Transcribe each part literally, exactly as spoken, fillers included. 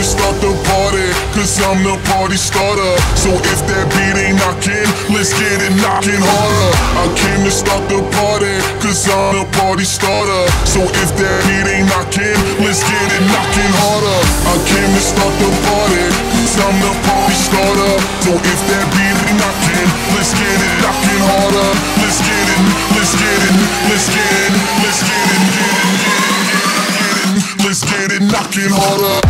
and start the party, cause I'm the party starter. So if that beat ain't knocking, let's get it knocking harder. I came to start the party, cause I'm the party starter. So if that beat ain't knocking, let's get it knocking harder. I came to start the party, cause I'm the party starter. So if that beat ain't knocking, let's get it knocking harder. Let's get it, let's get it, let's get it, let's get it, get it, get it, get it, get it, let's get it knocking harder.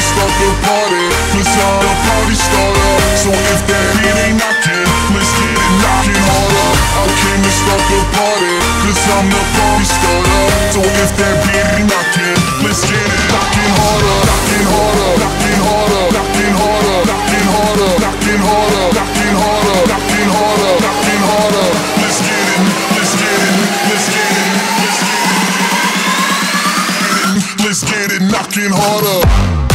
Start the party, cause I'm a party starter. So if that beat ain't knocking, let's get it knocking harder. I came to start the party, cause I'm the party starter. So if that beat ain't knocking, let's get it knocking harder. Knocking harder, knocking harder, knocking harder, knocking harder, knocking harder, knocking harder, knocking harder, knocking harder. Let's get it, let's get it, let's get it, let's get it, let's get it knocking harder.